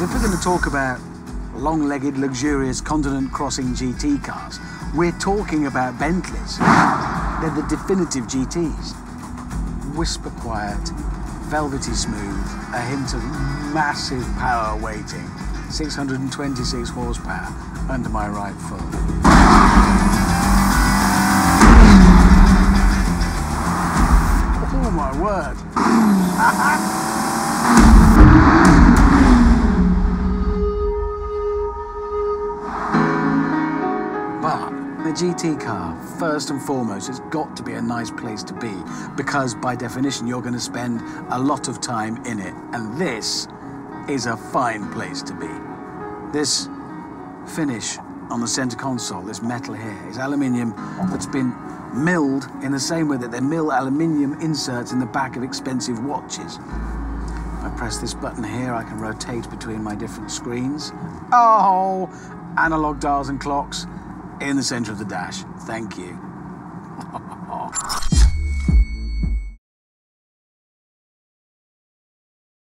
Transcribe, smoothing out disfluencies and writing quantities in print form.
is, if we're going to talk about long-legged, luxurious, continent-crossing GT cars, we're talking about Bentleys. They're the definitive GTs. Whisper quiet, velvety smooth, a hint of massive power weighting, 626 horsepower under my right foot. Oh my word! But a GT car, first and foremost, it's got to be a nice place to be, because by definition you're going to spend a lot of time in it, and this is a fine place to be. This finish on the centre console, this metal here, is aluminium that's been milled in the same way that they mill aluminium inserts in the back of expensive watches. If I press this button here, I can rotate between my different screens. Oh, analog dials and clocks in the centre of the dash. Thank you.